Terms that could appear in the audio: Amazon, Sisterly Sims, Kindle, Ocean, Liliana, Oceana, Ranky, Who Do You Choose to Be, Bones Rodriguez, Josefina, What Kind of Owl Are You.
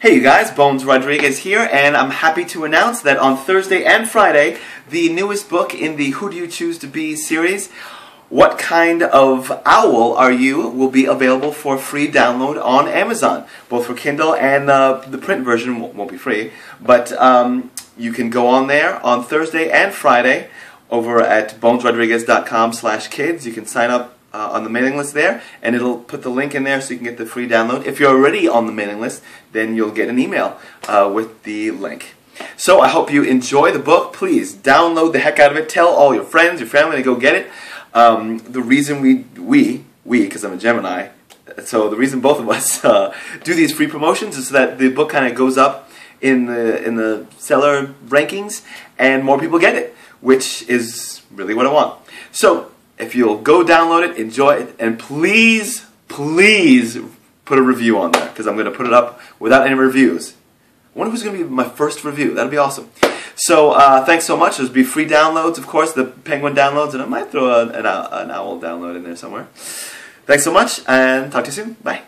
Hey you guys, Bones Rodriguez here, and I'm happy to announce that on Thursday and Friday, the newest book in the Who Do You Choose to Be series, What Kind of Owl Are You, will be available for free download on Amazon, both for Kindle and the print version won't be free, but you can go on there on Thursday and Friday over at bonesrodriguez.com/kids. You can sign up on the mailing list there, and it'll put the link in there so you can get the free download. If you're already on the mailing list, then you'll get an email with the link. So I hope you enjoy the book. Please download the heck out of it. Tell all your friends, your family to go get it. The reason because I'm a Gemini, so the reason both of us do these free promotions is so that the book kind of goes up in the seller rankings and more people get it, which is really what I want. So if you'll go download it, enjoy it, and please, please put a review on there, because I'm going to put it up without any reviews. I wonder who's going to be my first review. That'll be awesome. So thanks so much. There'll be free downloads, of course, the penguin downloads, and I might throw an owl download in there somewhere. Thanks so much, and talk to you soon. Bye.